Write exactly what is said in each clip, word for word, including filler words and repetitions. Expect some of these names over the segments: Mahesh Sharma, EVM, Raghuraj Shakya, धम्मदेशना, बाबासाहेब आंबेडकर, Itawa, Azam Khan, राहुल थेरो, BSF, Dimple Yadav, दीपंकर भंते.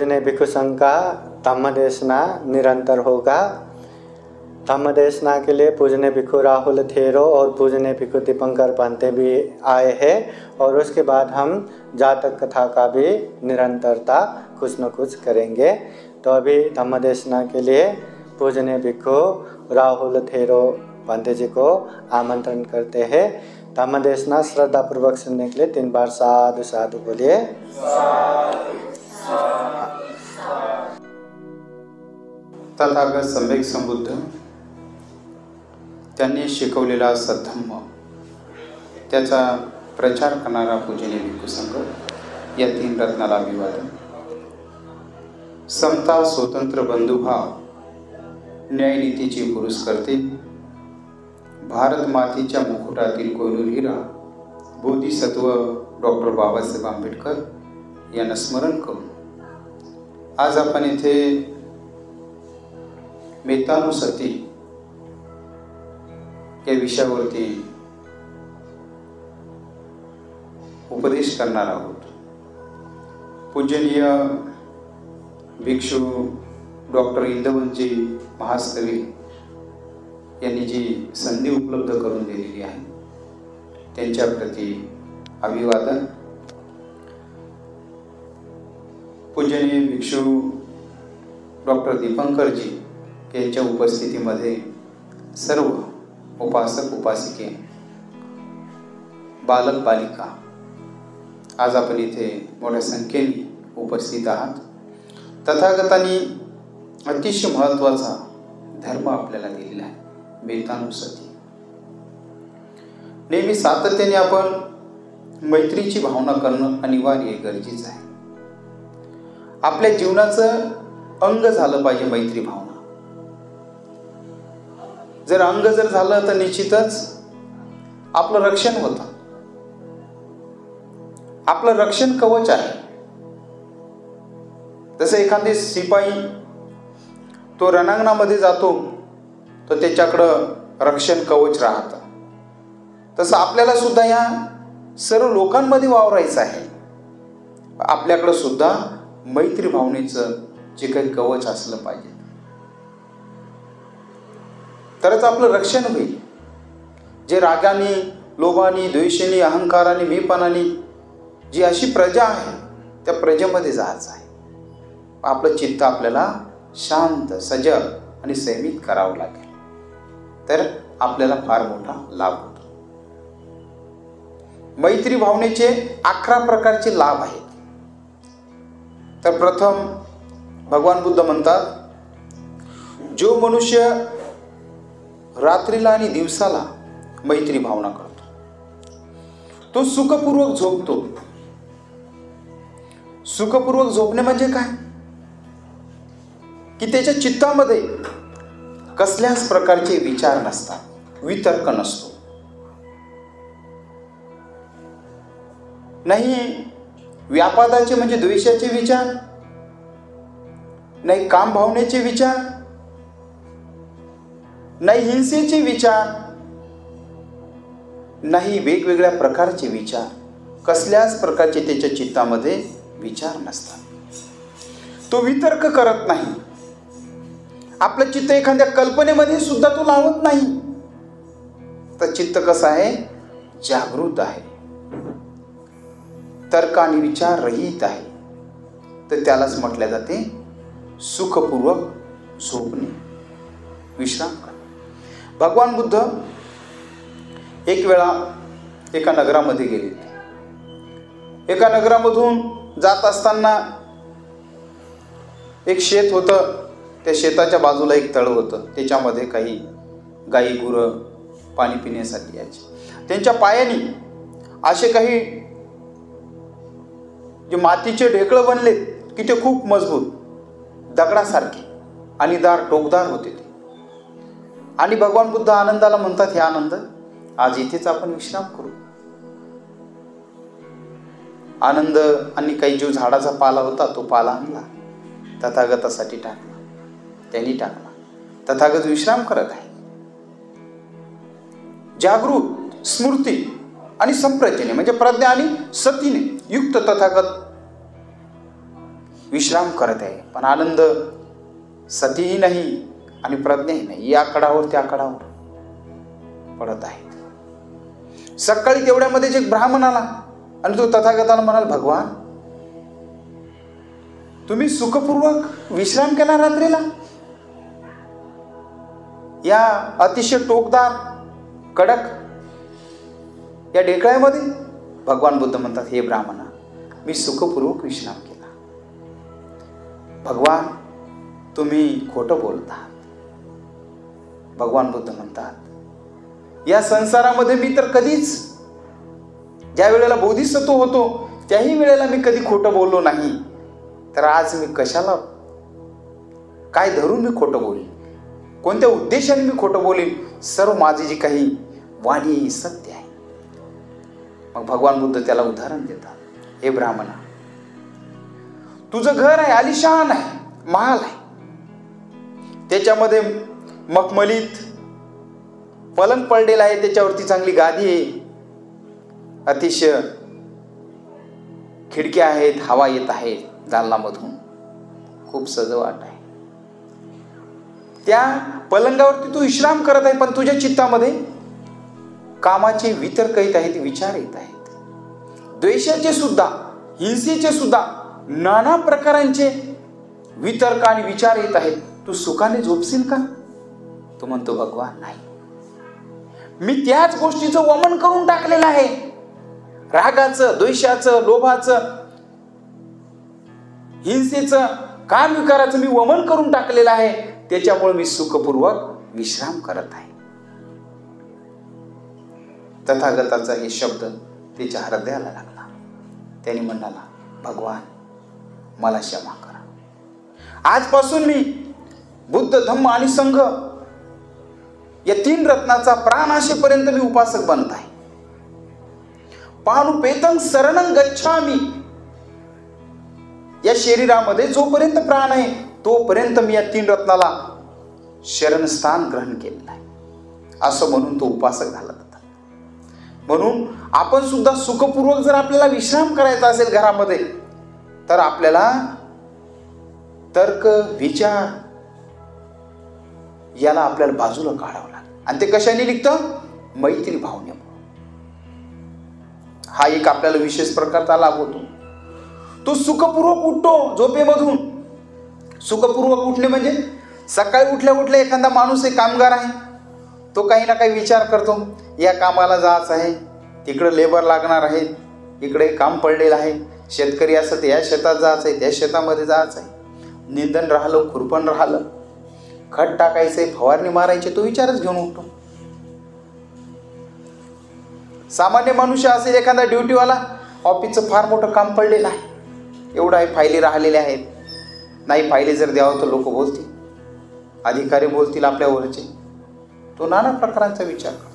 खोजने भिक्षु संघ का धम्मदेशना निरंतर होगा। धम्मदेशना के लिए पूजने भिक्षु राहुल थेरो और पूजने भिक्षु दीपंकर भंते भी आए हैं और उसके बाद हम जातक कथा का भी निरंतरता कुछ न कुछ करेंगे। तो अभी धम्मदेशना के लिए पूजने भिक्षु राहुल थेरो भंते जी को आमंत्रण करते हैं। धम्मदेशना श्रद्धा पूर्वक सुनने के लिए तीन बार साधु साधु बोलिए। तथागत सम्यक संबुद्ध त्यांनी शिकवलेला सद्धम्म त्याचा प्रचार करणारा पूजनीय भिक्खू संघ या तीन रत्नाला अभिवादन। समता स्वतंत्र बंधुभाव न्यायनीतीचे पुरस्कर्ते भारत मातेच्या मुकुटातील कोहिनूर हिरा बोधिसत्व डॉक्टर बाबासाहेब आंबेडकर यांना स्मरण करून आज आपण इथे मेत्तानुसती या विषयावरती उपदेश करणार आहोत। पूजनीय भिक्षू डॉक्टर इंदवनजी महास्कवी यांनी जी संधि उपलब्ध करून दिलेली आहे त्यांच्याप्रती अभिवादन। पूजनीय भिक्षू डॉक्टर दीपंकरजी यांच्या उपस्थितीमध्ये सर्व उपासक उपासिके बालक बालिका आज आपण इथे मोठ्या संख्येने उपस्थित आहात। तथागतांनी अतिशय महत्त्वाचा धर्म आपल्याला दिलेला आहे मेत्तानुसती। नेहमी सातत्याने आपण मैत्रीची भावना करणं अनिवार्य गरजेचं आहे। आपल्या जीवनाचं अंग झालं पाहिजे मैत्री भावना। जर अंग जर झालं तर निश्चितच आपलं रक्षण होतं। आपलं रक्षण कवच आहे। जसं एखादी शिपाई तो रणांगणामध्ये जातो तो त्याच्याकडं रक्षण कवच राहतं, तसं आपल्याला सुद्धा या सर्व लोकांमध्ये वावरायचं आहे। आपल्याकडं सुद्धा मैत्री भावनेचं जे काही कवच असलं पाहिजे तरच आपलं रक्षण होईल। जे रागाने लोभाने द्वेषाने अहंकाराने मीपणाने जी अशी प्रजा आहे त्या प्रजेमध्ये जायचं आहे। आपलं चित्त आपल्याला शांत सजग आणि संयमित करावं लागेल तर आपल्याला फार मोठा लाभ होतो। मैत्री भावनेचे अकरा प्रकारचे लाभ आहेत। तर प्रथम भगवान बुद्ध म्हणतात जो मनुष्य रात्रीला आणि दिवसाला मैत्री भावना करतो तो सुखपूर्वक झोपतो। सुखपूर्वक झोपणे म्हणजे काय की त्याच्या चित्तामध्ये कसल्याच प्रकारचे विचार नसतात, वितर्क नसतो, नाही व्यापादाचे म्हणजे द्वेषाचे विचार, नाही काम भावनेचे विचार, नाही हिंसेचे विचार, नाही वेगवेगळ्या प्रकारचे विचार, कसल्याच प्रकारचे त्याच्या चित्तामध्ये विचार नसतात। तो वितर्क करत नाही। आपलं चित्त एखाद्या कल्पनेमध्ये सुद्धा तो लावत नाही। तर चित्त कसं आहे जागृत आहे, तर्क आणि विचार रहित आहे। तर त्यालाच म्हटले जाते सुखपूर्वक झोपणे, विश्राम करणे। भगवान बुद्ध एक वेळा एका नगरामध्ये गेले। एका नगरामधून जात असताना एक शेत होतं, त्या शेताच्या बाजूला एक तळ होतं, त्याच्यामध्ये काही गाई गुरं पाणी पिण्यासाठी यायची। त्यांच्या पायाने असे काही जे मातीचे ढेकळं बनले की ते खूप मजबूत दगडासारखे आणि दार टोकदार होते ते। आणि भगवान बुद्ध आनंदाला म्हणतात हे आनंद आज इथेच आपण विश्राम करू। आनंद आणि काही जो झाडाचा पाला होता तो पाला आणला तथागतासाठी टाकला, त्यांनी टाकला। तथागत विश्राम करत आहे। जागृत स्मृती आणि संप्रज्ञेने म्हणजे प्रज्ञा आणि सतीने युक्त तथागत विश्राम करत आहे, पण आनंद सतीही नाही आणि प्रज्ञाही नाही, या कडावर त्या कडावर पडत आहेत. सकाळी तेवढ्यामध्ये एक ब्राह्मण आला आणि तो तथागताला म्हणाला, भगवान तुम्ही सुखपूर्वक विश्राम केला रात्रीला, या अतिशय टोकदार कडक या ढेकळ्यामध्ये. भगवान बुद्ध म्हणतात, हे ब्राह्मणा, मी सुखपूर्वक विश्राम केला. भगवान तुम्ही खोटं बोलता. भगवान बुद्ध म्हणतात, या संसारामध्ये मी तर कधीच, ज्या वेळेला बोधिसत्व होतो त्याही वेळेला मी कधी खोटं बोललो नाही, तर आज मी कशाला काय धरून मी खोटं बोलेन, कोणत्या उद्देशाने मी खोटं बोलेन, सर्व माझी जी काही वाणी ही सत्य आहे. मग भगवान बुद्ध त्याला उदाहरण देतात, हे ब्राह्मणा, तुझं घर आहे, आलिशान आहे, महाल आहे, त्याच्यामध्ये मखमलीत पलंग पडलेला आहे, त्याच्यावरती चांगली गादी आहे, अतिशय खिडक्या आहेत, हवा येत आहे दालनामधून, खूप सजावट आहे, त्या पलंगावरती तू विश्राम करत आहे, पण तुझ्या चित्तामध्ये कामाचे वितर्क येत आहेत, विचार येत आहेत, द्वेषाचे सुद्धा, हिंसेचे सुद्धा, नाना प्रकारांचे वितर्क आणि विचार येत आहेत. तू सुखाने झोपशील का? तो म्हणतो, भगवान नाही, मी त्याच गोष्टीचं वमन करून टाकलेलं आहे, रागाचं, द्वेषाचं, लोभाचं, हिंसेचं, काम विकाराचं मी वमन करून टाकलेलं आहे, त्याच्यामुळे मी सुखपूर्वक विश्राम करत आहे. तथागताचा हे शब्द त्याच्या हृदयाला लागला. त्याने म्हणाला, भगवान मला क्षमा करा, आजपासून मी बुद्ध, धम्म आणि संघ या तीन रत्नाचा प्राणाशेपर्यंत मी उपासक बनत आहे. पानुपेतं शरणं गच्छामि, या शरीरामध्ये जोपर्यंत प्राण आहे तोपर्यंत मी या तीन रत्नाला शरणस्थान ग्रहण केलेलं आहे, असं म्हणून तो उपासक झाला. म्हणून आपण सुद्धा सुखपूर्वक जर आपल्याला विश्राम करायचा असेल घरामध्ये, तर आपल्याला तर्क, विचार याला आपल्याला बाजूला काढावं लागतं. आणि ते कशाने निघतं? मैत्री भावनेमुळे. हा एक आपल्याला विशेष प्रकारचा लाभ होतो. तो सुखपूर्वक उठतो झोपेमधून. सुखपूर्वक उठणे म्हणजे सकाळी उठल्या उठल्या एखादा माणूस, एक कामगार आहे, तो काही ना काही विचार करतो, या कामाला जायचं आहे, तिकडे लेबर लागणार आहे, इकडे काम पडलेलं आहे, शेतकरी असं या शेतात जायचं आहे, त्या शेतामध्ये जायचं आहे, निंदण राहिलं, खुरपण राहिलं, खत टाकायचं आहे, फवारणी मारायची, तो विचारच घेऊन उठतो. सामान्य मनुष्य असेल एखादा ड्युटीवाला, ऑफिसचं फार मोठं काम पडलेलं आहे, एवढं आहे, फायली राहिलेल्या आहेत, नाही फायली जर द्यावं तर लोक बोलतील, अधिकारी बोलतील आपल्यावरचे, तो नाना प्रकारांचा विचार करतो.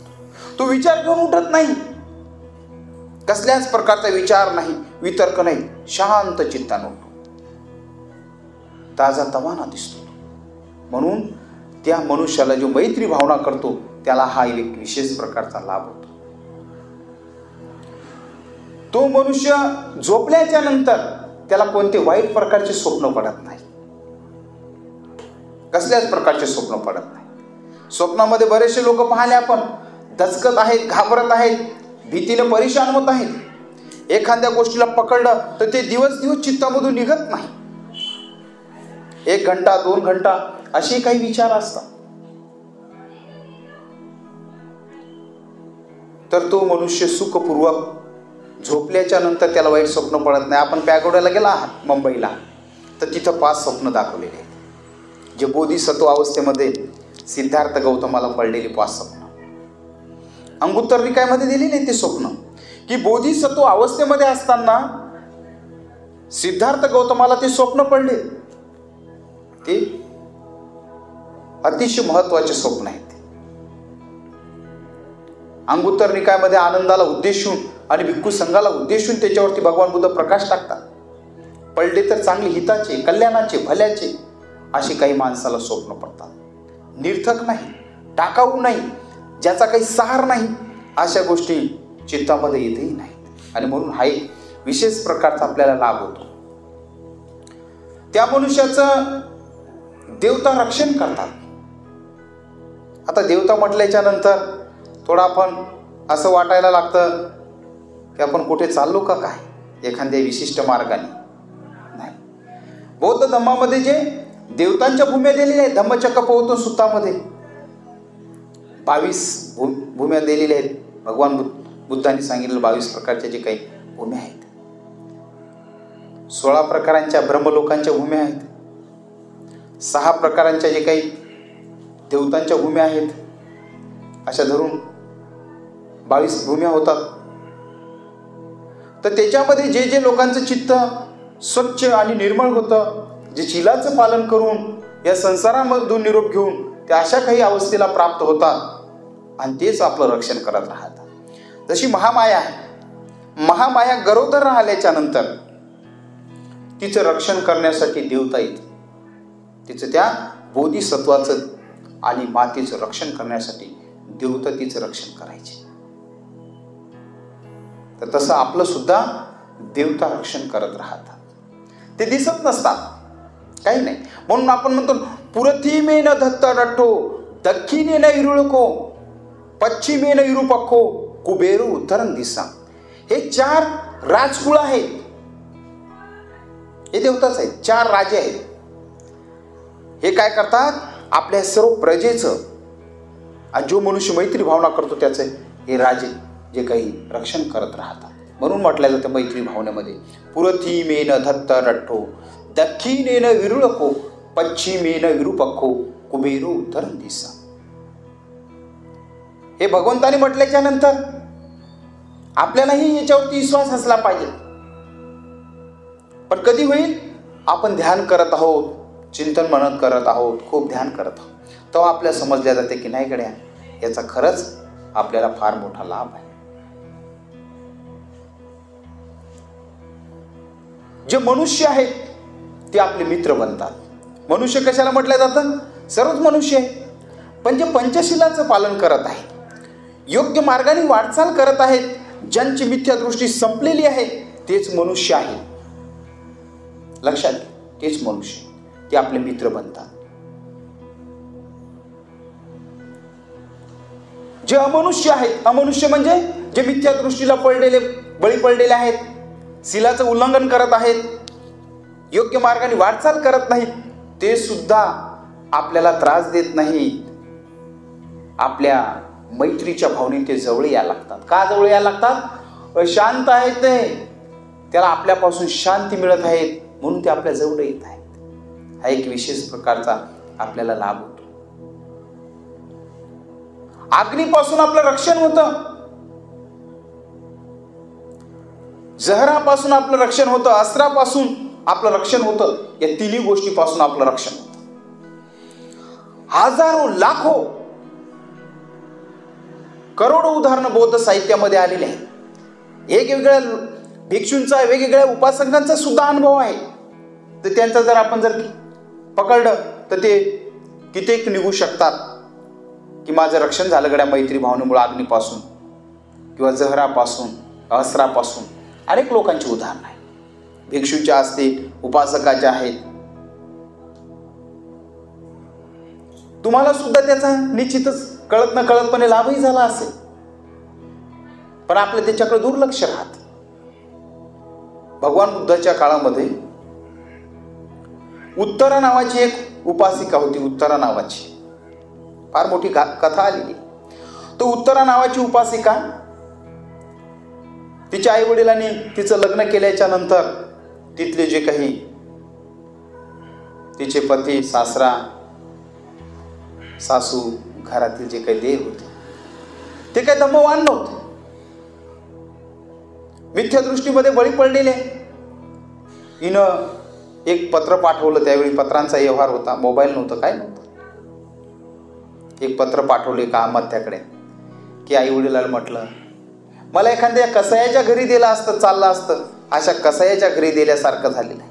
तो विचार घेऊन उठत नाही, कसल्याच प्रकारचा विचार नाही, वितर्क नाही, शांत चित्ताने उठतो, ताजा तवाना दिसतो. म्हणून त्या मनुष्याला जो मैत्री भावना करतो त्याला हा एक विशेष प्रकारचा लाभ होतो. तो मनुष्य झोपल्याच्या नंतर त्याला कोणते वाईट प्रकारचे स्वप्न पडत नाही, कसल्याच प्रकारचे स्वप्न पडत नाही. स्वप्नामध्ये बरेचसे लोक पाहिले आपण, दचकत आहेत, घाबरत आहेत, भीतीने परेशान होत आहेत. एखाद्या गोष्टीला पकडलं तर ते दिवस दिवस चित्तामधून निघत नाही, एक घंटा, दोन घंटा असे काही विचार असतात. तर तो मनुष्य सुखपूर्वक झोपल्याच्या नंतर त्याला वाईट स्वप्न पडत नाही. आपण पॅगोड्याला गेला आहात मुंबईला, तर तिथं पाच स्वप्न दाखवलेले आहेत, जे बोधिसत्व अवस्थेमध्ये सिद्धार्थ गौतमाला पडलेली पाच स्वप्न अंगुत्तर निकायमध्ये दिलेली आहेत. ते स्वप्न की बोधिसत्व अवस्थेमध्ये असताना सिद्धार्थ गौतमाला ते स्वप्न पडले, ते अतिशय महत्त्वाचे स्वप्न आहेत. अंगुत्तर निकायमध्ये आनंदाला उद्देशून आणि भिक्खू संघाला उद्देशून त्याच्यावरती भगवान बुद्ध प्रकाश टाकतात. पडले तर चांगले, हिताचे, कल्याणाचे, भल्याचे, असे काही माणसाला स्वप्न पडतात. निर्थक नाही, टाकाऊ नाही, ज्याचा काही सार नाही, अशा गोष्टी चित्तामध्ये येतही नाहीत. आणि म्हणून हा एक विशेष प्रकारचा आपल्याला लाभ होतो. त्या मनुष्याचं देवता रक्षण करतात। आता देवता म्हटल्याच्या नंतर थोडं आपण असं वाटायला लागतं की आपण कुठे चाललो का काय एखाद्या विशिष्ट मार्गाने। नाही, बौद्ध धम्मामध्ये जे देवतांच्या भूम्या दिलेल्या आहेत, धम्मचक्र पौतन सुत्तामध्ये बावीस भू भूम्या दिलेल्या आहेत। भगवान बुद्धांनी सांगितलं बावीस प्रकारच्या जे काही भूम्या आहेत, सोळा प्रकारांच्या ब्रह्मलोकांच्या भूम्या आहेत, सहा प्रकारांच्या जे काही देवतांच्या भूम्या आहेत, अशा धरून बावीस भूम्या होतात। तर त्याच्यामध्ये जे जे लोकांचं चित्त स्वच्छ आणि निर्मळ होतं, जे चिलाचं पालन करून या संसारामधून निरोप घेऊन ते अशा काही अवस्थेला प्राप्त होतात आणि तेच आपलं रक्षण करत राहतात। जशी महामाया आहे, महामाया गरोदर राहिल्याच्या नंतर तिचं रक्षण करण्यासाठी देवता येते, तिचं त्या बोधिसत्वाचं आणि मातेचं रक्षण करण्यासाठी देवता तिचं रक्षण करायचे। तर तसं आपलं सुद्धा देवता रक्षण करत राहतात, ते दिसत नसतात, काही नाही। म्हणून आपण म्हणतो पुरथीमेन धत्ता रट्टो दक्षिणेन इरुळको पश्चिमेन इरुपक्को कुबेरू उत्तरन दिशा, हे चार राजकुळ आहेत, हे देवताच आहेत, चार राजे आहेत। हे काय करतात, आपल्या सर्व प्रजेचं आणि जो मनुष्य मैत्री भावना करतो त्याचे हे राजे जे काही रक्षण करत राहतात। म्हणून म्हटलं जातं मैत्री भावनेमध्ये पुरथीमेन धत्ता रट्टो दक्षिणेन इरुळको पश्चिमेन विरूपक्को कुबेरू उत्तरन दिशा, हे भगवंताने म्हटल्याच्या नंतर आपल्यालाही याच्यावरती विश्वास असला पाहिजे। पण कधी होईल, आपण ध्यान करत आहोत, चिंतन मनन करत आहोत, खूप ध्यान करत आहोत, तेव्हा आपल्याला समजल्या जाते की नाही गड्या, याचा खरंच आपल्याला फार मोठा लाभ आहे। जे मनुष्य आहेत ते आपले मित्र बनतात। मनुष्य कशाला म्हटलं जातं, सर्वच मनुष्य आहे, पण जे पंचशीलाचं पालन करत आहेत, योग्य मार्गाने वाटचाल करत आहेत, ज्यांची मिथ्यादृष्टी संपलेली आहे, तेच मनुष्य आहे। लक्षात घ्या, तेच मनुष्य, ते आपले मित्र बनतात। जे अमनुष्य आहेत, अमनुष्य म्हणजे जे मिथ्यादृष्टीला पडलेले, बळी पडलेले आहेत, शिलाचं उल्लंघन करत आहेत, योग्य मार्गाने वाटचाल करत नाहीत, ते सुद्धा आपल्याला त्रास देत नाहीत, आपल्या मैत्रीच्या भावने ते जवळ यायला लागतात। का जवळ यायला लागतात, शांत आहेत ते, त्याला आपल्यापासून शांती मिळत आहे म्हणून ते आपल्या जवळ येत आहेत। हा एक विशेष प्रकारचा आपल्याला लाभ होतो। अग्नीपासून आपलं रक्षण होतं, जहरापासून आपलं रक्षण होतं, अस्त्रापासून आपलं रक्षण होतं, या तिन्ही गोष्टीपासून आपलं रक्षण होतं। हजारो लाखो करोडो उदाहरणं बौद्ध साहित्यामध्ये आलेले आहेत। वेगवेगळ्या भिक्षूंचा, वेगवेगळ्या उपासकांचा सुद्धा अनुभव आहे। तर त्यांचा जर आपण जर पकडलं तर ते कित्येक निघू शकतात की माझं रक्षण झालं गड्या मैत्री भावनेमुळे, अग्नीपासून किंवा जहरापासून, अस्त्रापासून। अनेक लोकांची उदाहरणं आहेत, भिक्षूच्या असतील, उपासकाच्या आहेत। तुम्हाला सुद्धा त्याचा निश्चितच कळत न कळतपणे लाभही झाला असेल, पण आपलं त्याच्याकडे दुर्लक्ष राहत। भगवान बुद्धाच्या काळामध्ये उत्तरा नावाची एक उपासिका होती, उत्तरा नावाची फार मोठी कथा आलेली। तो उत्तरा नावाची उपासिका, तिच्या आई वडिलांनी तिचं लग्न केल्याच्या नंतर तिथले जे काही तिचे पती, सासरा, सासू, घरातील जे काही देव होते ते काही धम्मवान नव्हते, मिथ्यादृष्टीमध्ये बळी पडलेले। हिनं एक पत्र पाठवलं, त्यावेळी पत्रांचा व्यवहार होता, मोबाईल नव्हतं, काय नव्हतं। एक पत्र पाठवले एका आत्याकडे की आई वडिलाला म्हटलं मला एखाद्या कसायाच्या घरी दिलं असतं चाललं असतं, अशा कसायाच्या घरी दिल्यासारखं झालेलं आहे,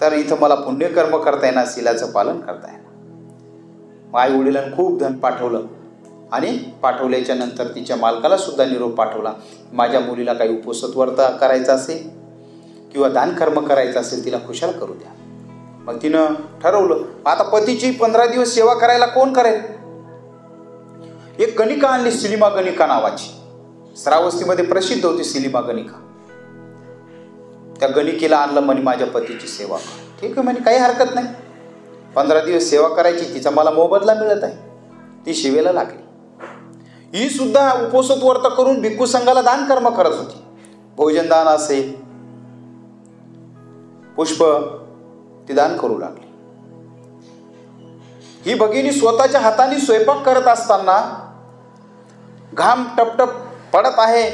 तर इथं मला पुण्यकर्म करता येणार, शिलाचं पालन करता येणार। मग आई वडिलांनी खूप धन पाठवलं आणि पाठवल्याच्या नंतर तिच्या मालकाला सुद्धा निरोप पाठवला, माझ्या मुलीला काही उपोषित व्रत करायचं असेल किंवा दानकर्म करायचं असेल, तिला खुशाल करू द्या। मग तिनं ठरवलं आता पतीची पंधरा दिवस सेवा करायला कोण करेल. एक गणिका आणली सिलिमा गणिका नावाची, श्रावस्तीमध्ये प्रसिद्ध होती सिलिमा गणिका. त्या गणिकेला आणलं म्हणे माझ्या पतीची सेवा कर. ठीक आहे म्हणे काही हरकत नाही, पंधरा दिवस सेवा करायची, तिचा मला मोबदला मिळत आहे. ती शिवेला लागली. ही सुद्धा उपोषित व्रत करून भिक्खू संघाला दान कर्म करत होती, भोजन दान असे पुष्प ती दान करू लागली. ही भगिनी स्वतःच्या हाताने स्वयंपाक करत असताना घाम टपटप पडत आहे,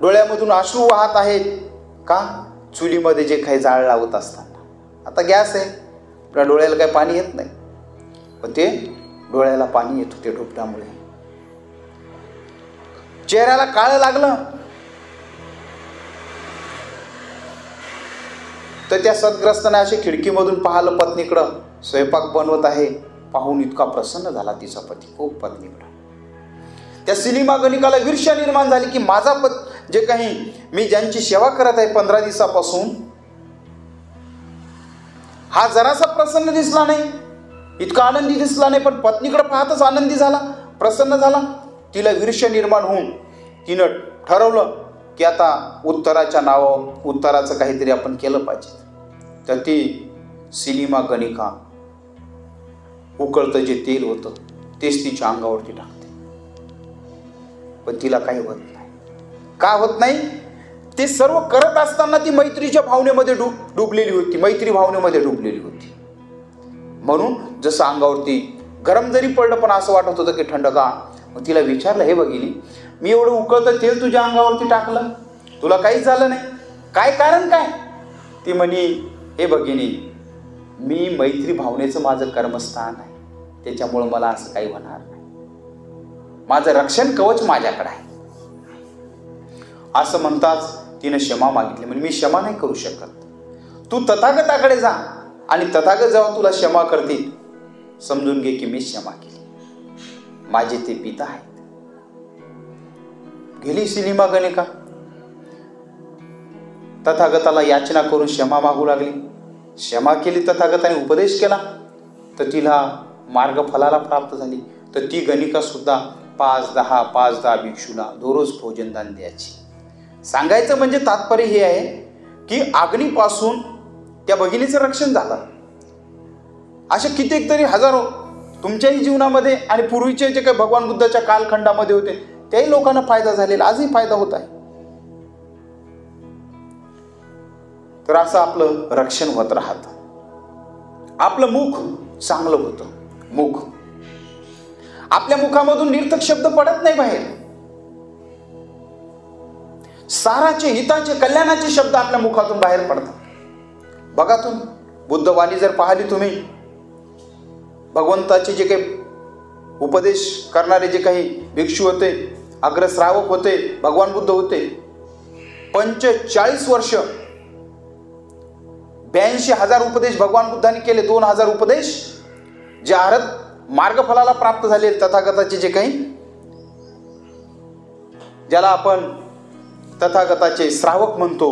डोळ्यामधून अश्रू वाहत आहेत. का चुलीमध्ये जे काही जाळ लावत असताना, आता गॅस आहे आपल्या डोळ्याला काही पाणी येत नाही, पण ते डोळ्याला पाणी येत होते ढोपटामुळे. चेहऱ्याला काळं लागलं तर त्या सद्ग्रस्ताने अशी खिडकीमधून पाहिलं पत्नीकडं, स्वयंपाक बनवत आहे. पाहून इतका प्रसन्न झाला तिचा पती खूप पत्नीकडं. त्या सिलिमा गणिकाला ईर्ष्या निर्माण झाली की माझा पत जे काही मी ज्यांची सेवा करत आहे पंधरा दिवसापासून, हा जरासा प्रसन्न दिसला नाही, इतका आनंदी दिसला नाही, पण पत्नीकडे पाहतच आनंदी झाला, प्रसन्न झाला. तिला ईर्ष्या निर्माण होऊन तिनं ठरवलं की आता उत्तराच्या नावावर उत्तराचं काहीतरी आपण केलं पाहिजे. तर ती सिलिमा गणिका उकळतं जे तेल होतं तेच तिच्या अंगावरती टाकते, पण तिला काही होत नाही. का होत नाही? ते सर्व करत असताना ती मैत्रीच्या भावनेमध्ये डूब डुबलेली होती मैत्री भावनेमध्ये डुबलेली होती. म्हणून जसं अंगावरती गरम जरी पडलं पण असं वाटत होतं की थंड का. मग तिला विचारलं, हे बघिली मी एवढं उकळतं तेल तुझ्या अंगावरती टाकलं, तुला काहीच झालं नाही, काय कारण काय? ती म्हणी, हे भगिनी मी मैत्री भावनेचं माझं कर्मस्थान आहे, त्याच्यामुळं मला असं काही होणार नाही, माझं रक्षण कवच माझ्याकडे आहे. असं म्हणताच तिनं क्षमा मागितली, म्हणजे मी क्षमा नाही करू शकत, तू तथागताकडे जा आणि तथागत जेव्हा तुला क्षमा करतील समजून घे की मी क्षमा केली, माझे ते पिता आहेत. गेली सिलिमा गणिका तथागताला याचना करून क्षमा मागू लागली. क्षमा केली तथागताने, उपदेश केला, तर तिला मार्ग फलाला प्राप्त झाली. तर ती गणिका सुद्धा पाच दहा पाच दहा भिक्षूला दररोज भोजनदान द्यायची. सांगायचं म्हणजे तात्पर्य हे आहे की अग्नीपासून त्या भगिनीचं रक्षण झालं. असे कित्येक तरी हजारो तुमच्याही जीवनामध्ये आणि पूर्वीचे जे काही भगवान बुद्धाच्या कालखंडामध्ये होते त्याही लोकांना फायदा झालेला, आजही फायदा होत आहे. तर असं आपलं रक्षण होत राहतं. आपलं मुख चांगलं होतं, मुख आपल्या मुखामधून निर्थक शब्द पडत नाही बाहेर, साराचे हिताचे कल्याणाचे शब्द आपल्या मुखातून बाहेर पडतात. बघा तुम्ही बुद्धवाणी जर पाहिली, तुम्ही भगवंताचे जे काही उपदेश करणारे जे काही भिक्षू होते, अग्रश्रावक होते, भगवान बुद्ध होते, पंचेचाळीस वर्ष ब्याऐंशी हजार उपदेश भगवान बुद्धाने केले. दोन हजार उपदेश जे आरत मार्गफलाला प्राप्त झाले तथागताचे, जे काही ज्याला आपण तथागताचे श्रावक म्हणतो,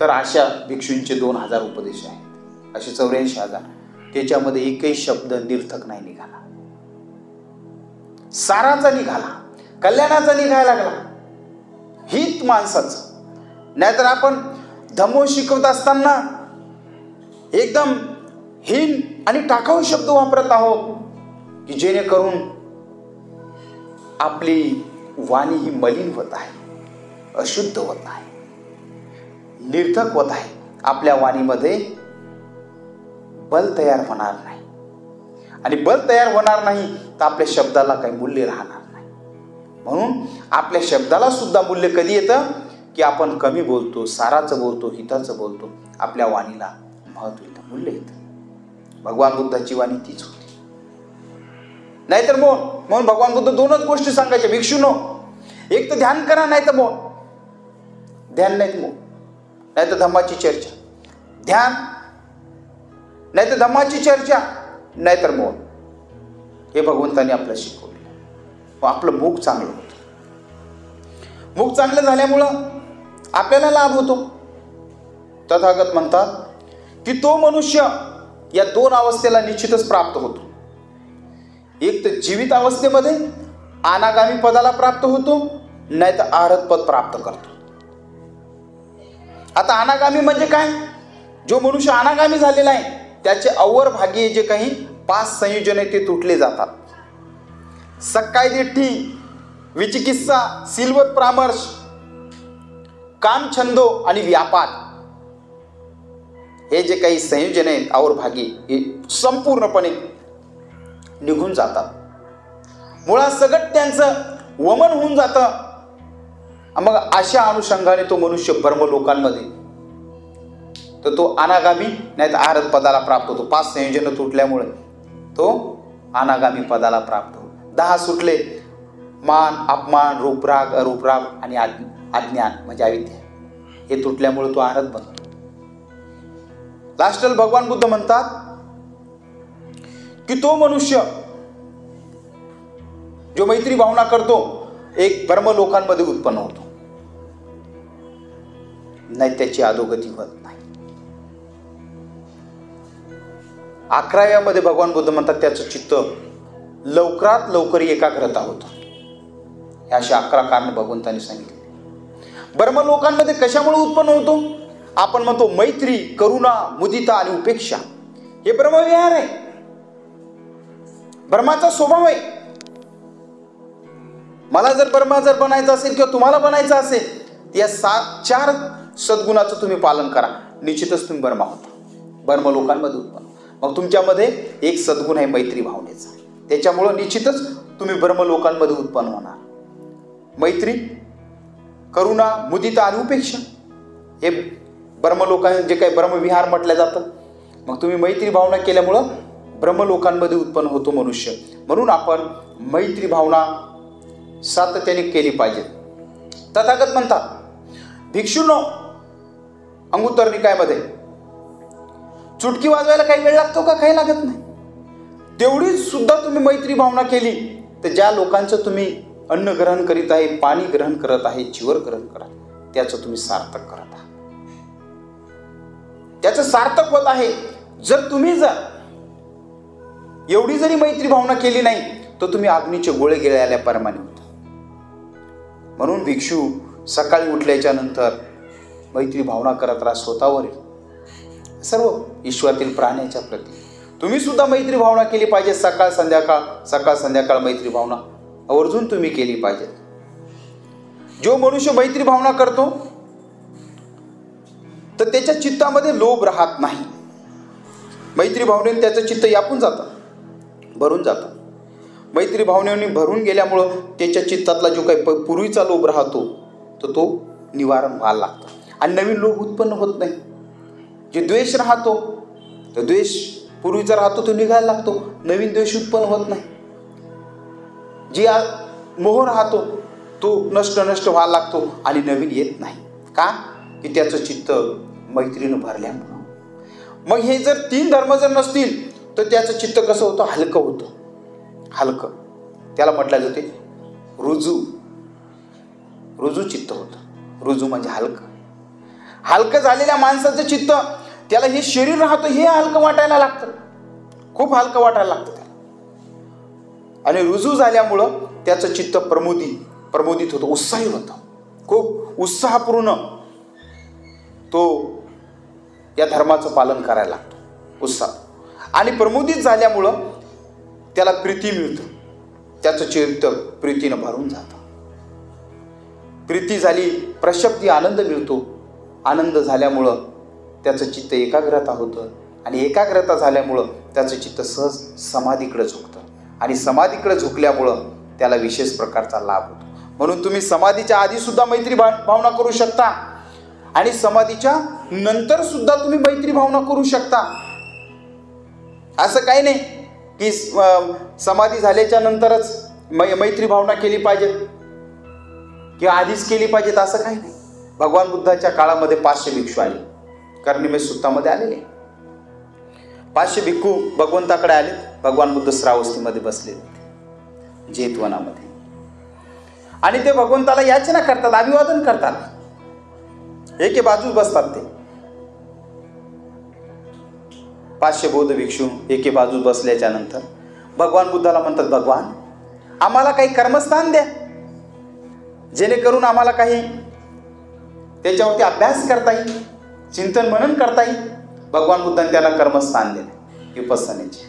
तर अशा भिक्षूंचे दोन हजार उपदेश आहेत, असे चौऱ्याऐंशी हजार. त्याच्यामध्ये एकही शब्द निर्थक नाही निघाला, साराचा निघाला, कल्याणाचा निघायला लागला, हित माणसाचं. नाहीतर आपण धम्म शिकवत असताना एकदम हीन आणि टाकाऊ शब्द वापरत आहोत की जेणेकरून आपली वाणी ही मलिन होत आहे, अशुद्ध होत आहे, निर्थक होत आहे. आपल्या वाणीमध्ये बल तयार होणार नाही, आणि बल तयार होणार नाही तर आपल्या शब्दाला काही मूल्य राहणार नाही. म्हणून आपल्या शब्दाला सुद्धा मूल्य कधी येतं की आपण कमी बोलतो, साराचं बोलतो, हिताचं बोलतो, आपल्या वाणीला महत्त्व येतं, मूल्य येतं. भगवान बुद्धाची वाणी तीच होती. नाहीतर मौन. म्हणून भगवान बुद्ध दोनच गोष्टी सांगायच्या भिक्षूनो, एक तर ध्यान करा नाही तर मौन. ध्यान नाही तर मौन, नाही तर धम्माची चर्चा. ध्यान नाही तर धम्माची चर्चा, नाहीतर मौन. हे भगवंताने आपल्याला शिकवलं. व आपलं मुख चांगलं होतं. मुख चांगलं झाल्यामुळं आपल्याला लाभ होतो. तथागत म्हणतात की तो मनुष्य या दोन अवस्थेला निश्चितच प्राप्त होतो. एक तर जीवित अवस्थेमध्ये अनागामी पदाला प्राप्त होतो, नाही तर आरत पद प्राप्त करतो. आता अनागामी म्हणजे काय? जो मनुष्य अनागामी झालेला आहे त्याचे अवर भागी जे काही पाच संयोजने ते तुटले जातात. सक्कायदिठी, विचिकित्सा, सिलवत परामर्श, काम, छंदो आणि व्यापार हे जे काही संयोजने आहेत अवर भागी हे संपूर्णपणे निघून जातात. मुळासकट त्यांचं वमन होऊन जातं. मग अशा अनुषंगाने तो मनुष्य ब्रह्म लोकांमध्ये तर तो, तो अनागामी नाहीतर आरत पदाला प्राप्त होतो. पाच संयोजनं तुटल्यामुळे तो अनागामी पदाला प्राप्त होतो. दहा सुटले, मान, अपमान, रूपराग, अरूपराग आणि अज्ञान म्हणजे अविद्या हे तुटल्यामुळे तो आरत बनतो. लास्टल भगवान बुद्ध म्हणतात की तो मनुष्य जो मैत्री भावना करतो एक ब्रह्म लोकांमध्ये उत्पन्न होतो, नाही त्याची अधोगती होत नाही. अकराव्यामध्ये भगवान बुद्ध म्हणतात त्याचं चित्त लवकरात लवकर एकाग्रता होतं. हे अशा अकरा कारण भगवंतांनी सांगितले. ब्रह्म लोकांमध्ये कशामुळे उत्पन्न होतो? आपण म्हणतो मैत्री, करुणा, मुदिता आणि उपेक्षा हे ब्रह्मविहार आहे, ब्रह्माचा स्वभाव आहे. मला जर ब्रह्मा जर बनायचं असेल किंवा तुम्हाला बनायचं असेल या सात चार सद्गुणाचं तुम्ही पालन करा, निश्चितच तुम्ही ब्रह्मा होता. ब्रह्म लोकांमध्ये उत्पन्न मग तुमच्यामध्ये एक सद्गुण आहे मैत्री भावनेचा, त्याच्यामुळं निश्चितच तुम्ही ब्रह्म लोकांमध्ये उत्पन्न होणार. मैत्री, करुणा, मुदिता आणि उपेक्षा हे ब्रह्मलोकां जे काही ब्रह्मविहार म्हटलं जातं. मग तुम्ही मैत्री भावना केल्यामुळं ब्रह्मलोकांमध्ये उत्पन्न होतो मनुष्य. म्हणून आपण मैत्री भावना सातत्याने केली पाहिजे. तथागत म्हणतात भिक्षूंनो, अंगुत्तर निकायमध्ये चुटकी वाजवायला काही वेळ लागतो का? काही लागत नाही. तेवढी सुद्धा तुम्ही मैत्री भावना केली तर ज्या लोकांचं तुम्ही अन्न ग्रहण करीत आहे, पाणी ग्रहण करत आहे, जीवर ग्रहण करत त्याचं तुम्ही सार्थक करत आहात, त्याचं सार्थक होत आहे. जर तुम्ही जर एवढी जरी मैत्री भावना केली नाही तर तुम्ही अग्नीचे गोळे गिळल्याप्रमाणे होता. म्हणून भिक्षू सकाळी उठल्याच्या नंतर मैत्री भावना करत राहा स्वतःवरील सर्व ईश्वरातील प्राण्याच्या प्रती. तुम्ही सुद्धा मैत्री भावना केली पाहिजे. सकाळ संध्याकाळ, सकाळ संध्याकाळ मैत्री भावना आवर्जून तुम्ही केली पाहिजे. जो मनुष्य मैत्री भावना करतो तर त्याच्या चित्तामध्ये लोभ राहत नाही. मैत्री भावनेने त्याचं चित्त यापून जातं, भरून जातं. मैत्री भावनेने भरून गेल्यामुळं त्याच्या चित्तातला जो काही पूर्वीचा लोभ राहतो तर तो, तो निवारण व्हायला लागतो आणि नवीन लोभ उत्पन्न होत नाही. जे द्वेष राहतो तर द्वेष पूर्वीचा राहतो तो निघायला लागतो, नवीन द्वेष उत्पन्न होत नाही. जी आज मोह राहतो तो नष्ट नष्ट व्हायला लागतो आणि नवीन येत नाही. का की त्याचं चित्त मैत्रीनं भरल्यामुळं. मग हे जर तीन धर्म जर नसतील तर त्याचं चित्त कसं होतं? हलकं होतं. हलकं त्याला म्हटलं जाते रुजू. रुजू चित्त होतं. रुजू म्हणजे हलकं. हलकं झालेल्या माणसाचं चित्त त्याला हे शरीर राहतं हे हलकं वाटायला लागतं, खूप हलकं वाटायला लागतं. आणि रुजू झाल्यामुळं त्याचं चित्त प्रमोदी प्रमोदित होतं, उत्साही होतं. खूप उत्साहपूर्ण तो या धर्माचं पालन करायला लागतो उत्साह. आणि प्रमोदित झाल्यामुळं त्याला प्रीती मिळतं, त्याचं चित्त प्रीतीनं भरून जातं. प्रीती झाली, प्रशक्ती, आनंद मिळतो. आनंद झाल्यामुळं त्याचं चित्त एकाग्रता होतं आणि एकाग्रता झाल्यामुळं त्याचं चित्त सहज समाधीकडे झुकतं आणि समाधीकडे झुकल्यामुळं त्याला विशेष प्रकारचा लाभ होतो. म्हणून तुम्ही समाधीच्या आधीसुद्धा मैत्री भावना करू शकता आणि समाधीच्या नंतरसुद्धा तुम्ही मैत्री भावना करू शकता. असं काही नाही की समाधी झाल्याच्या नंतरच मै मैत्री भावना केली पाहिजे किंवा आधीच केली पाहिजेत, असं काही नाही. भगवान बुद्धाच्या काळामध्ये पाचशे भिक्षू आले, कर्णिमेश सूत्रामध्ये आलेले पाचशे भिक्खू भगवंताकडे आले. भगवान बुद्ध श्रावस्तीमध्ये बसले होते, जेतवनामध्ये, आणि ते भगवंताला याचना करतात, अभिवादन करतात. एके बाजूस बसतात ते. पाचशे बौद्ध भिक्षू एके बाजूस बसल्याच्या नंतर भगवान बुद्धाला म्हणतात, भगवान आम्हाला काही कर्मस्थान द्या जेणेकरून आम्हाला काही त्याच्यावरती अभ्यास करता येईल, चिंतन मनन करता येईल. भगवान बुद्धाने त्याला कर्मस्थान दिले विपसनेचे.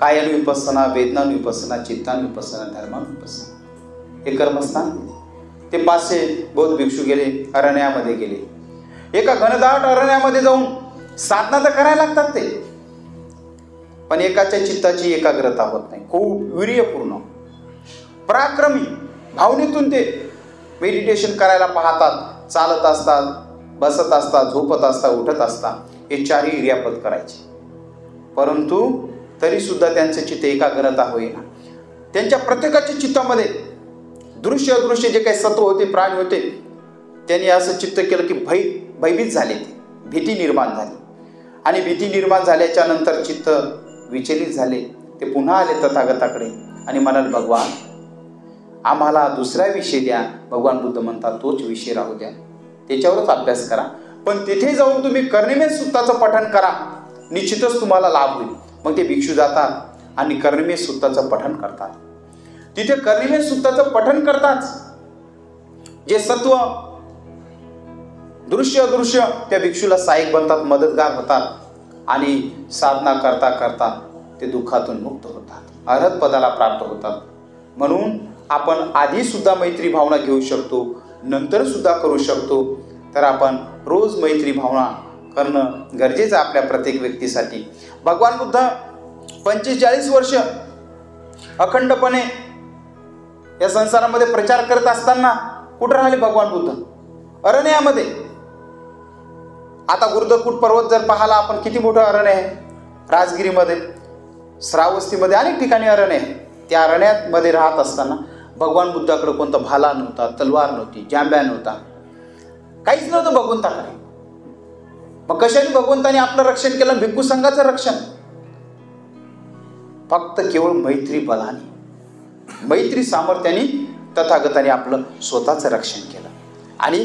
कायानुविपसना, वेदनानुविपसना, चित्तानुविपसना, धर्मानुविपसना हे कर्मस्थान दिले. ते पाचशे बौद्ध भिक्षू गेले, अरण्यामध्ये गेले. एका घनदाट अरण्यामध्ये जाऊन साधना तर करायला लागतात ते, पण एकाच्या चित्ताची एकाग्रता होत नाही. खूप वीर्यपूर्ण पराक्रमी भावनेतून ते मेडिटेशन करायला पाहतात, चालत असतात, बसत असतात, झोपत असतात, उठत असतात, हे चारही क्रियापद करायचे. परंतु तरीसुद्धा त्यांचे चित्त एकाग्रता होईना. त्यांच्या प्रत्येकाच्या चित्तामध्ये दृश्य अदृश्य जे काही सत्व होते, प्राणी होते, त्यांनी असं चित्त केलं की भय भयभीत झाले, ते भीती निर्माण झाली. आणि भीती निर्माण झाल्याच्या नंतर चित्त विचलित झाले. ते पुन्हा आले तथागताकडे आणि म्हणाले, भगवान आम्हाला दुसरा विषय द्या. भगवान बुद्ध म्हणतात, तोच विषय राहू द्या, त्याच्यावरच अभ्यास करा, पण तिथे जाऊन तुम्ही कर्णिमेश सूक्ताचं पठण करा, निश्चितच तुम्हाला लाभ होईल. मग ते भिक्षू जातात आणि कर्णिमेश सूक्ताचं पठण करतात. तिथे कर्णिमेश सूक्ताचं पठण करताच जे सत्व दृश्य अदृश्य त्या भिक्षूला सहाय्यक बनतात, मदतगार होतात आणि साधना करता करता ते दुःखातून मुक्त होतात, अर्हत पदाला प्राप्त होतात. म्हणून आपण आधीसुद्धा मैत्री भावना घेऊ शकतो, नंतरसुद्धा करू शकतो. तर आपण रोज मैत्री भावना करणं गरजेचं आपल्या प्रत्येक व्यक्तीसाठी. भगवान बुद्ध पंचेचाळीस वर्ष अखंडपणे या संसारामध्ये प्रचार करत असताना कुठं राहिले भगवान बुद्ध? अरण्यामध्ये. आता गुरुदरकूट पर्वत जर पाहला आपण, किती मोठं अरण्य आहे. राजगिरीमध्ये, श्रावस्तीमध्ये अनेक ठिकाणी अरण्य आहे. त्या अरण्यामध्ये राहत असताना भगवान बुद्धाकडे कोणता भाला नव्हता, तलवार नव्हती, जांब्या नव्हता, काहीच नव्हतं भगवंताकडे. मग कशाने भगवंताने आपलं रक्षण केलं? भिक्खू संघाचं रक्षण फक्त केवळ मैत्री बलाने, मैत्री सामर्थ्याने तथागताने आपलं स्वतःचं रक्षण केलं. आणि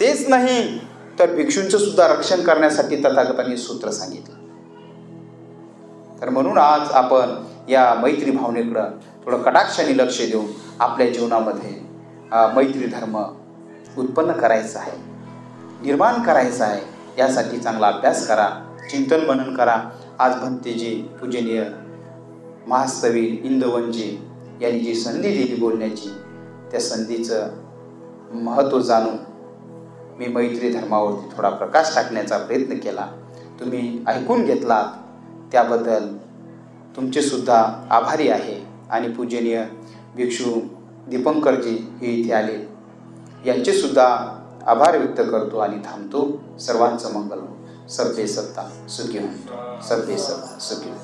तेच नाही तर भिक्षूंचं सुद्धा रक्षण करण्यासाठी तथागतांनी सूत्र सांगितलं. तर म्हणून आज आपण या मैत्री भावनेकडं थोडं कटाक्षाने लक्ष देऊन आपल्या जीवनामध्ये मैत्री धर्म उत्पन्न करायचा आहे, निर्माण करायचा आहे. यासाठी चांगला अभ्यास करा, चिंतन मनन करा. आज भंतेजी पूजनीय महास्तवीर इंदवनजी यांनी जी संधी दिली बोलण्याची, त्या संधीचं महत्त्व जाणून मी मैत्री धर्मावरती थोडा प्रकाश टाकण्याचा प्रयत्न केला. तुम्ही ऐकून घेतलात त्याबद्दल तुमचेसुद्धा आभारी आहे. आणि पूजनीय भिक्षू दीपंकरजी हे इथे आले, यांचेसुद्धा आभार व्यक्त करतो आणि थांबतो. सर्वांचं मंगल हो. सर्वे सत्ता सुखी हो. सर्वे सत्ता सुखी हो.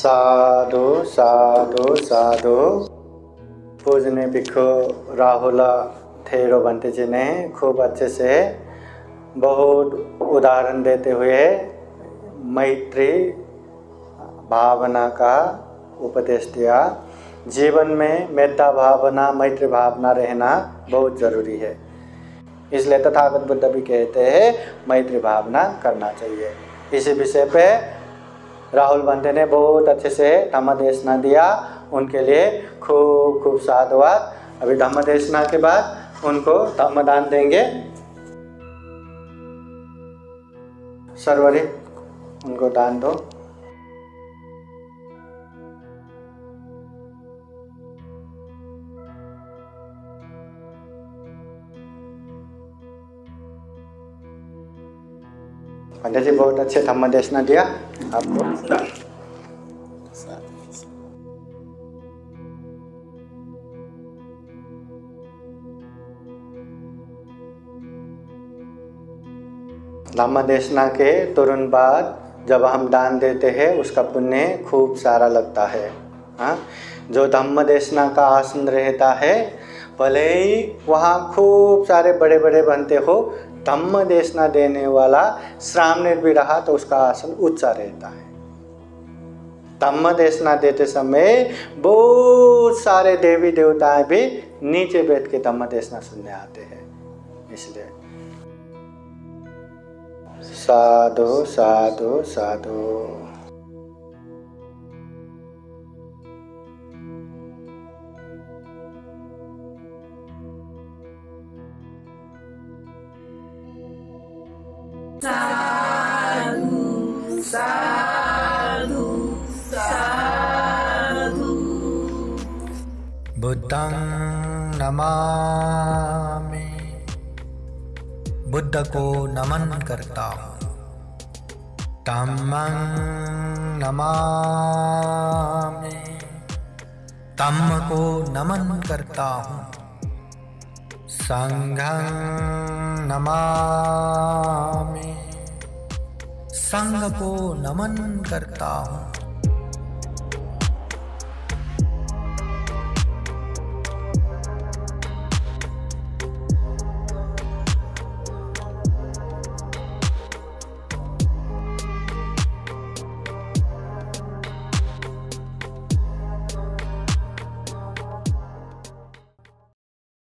साधु साधु साधु. पूजनीय भिक्षु राहुल थेरो भंते जी ने खूब अच्छे से बहुत उदाहरण देते हुए मैत्री भावना का उपदेश दिया. जीवन में मेत्ता भावना, मैत्री भावना रहना बहुत ज़रूरी है. इसलिए तथागत बुद्ध भी कहते हैं मैत्री भावना करना चाहिए. इसी विषय पे राहुल भंते ने बहुत अच्छे से धम्मदेशना दिया. उनके लिए खूब खूब साधुवाद. अभी धम्मदेशना के बाद उनको धम्मदान देंगे. सर्वरी उनको दान दो. पंडित जी बहुत अच्छे धम्मदेशना दिया आपको. धम्मदेशना के तुरंत बाद जब हम दान देते हैं उसका पुण्य खूब सारा लगता है. हाँ, जो धम्मदेशना का आसन रहता है, भले ही वहाँ खूब सारे बड़े बड़े बनते हो, धम्मदेशना देने वाला सामने भी रहा तो उसका आसन ऊंचा रहता है. धम्मदेशना देते समय बहुत सारे देवी देवताएं भी नीचे बैठ के धम्मदेशना सुनने आते हैं. इसलिए। साधु साधु साधु। साधु साधु साधु। बुद्धं नमामि, बुद्ध को नमन करता हूँ। धम्मं नमामि, धम्म को नमन करता हूँ। संघं नमामि, संघ को नमन करता हूँ।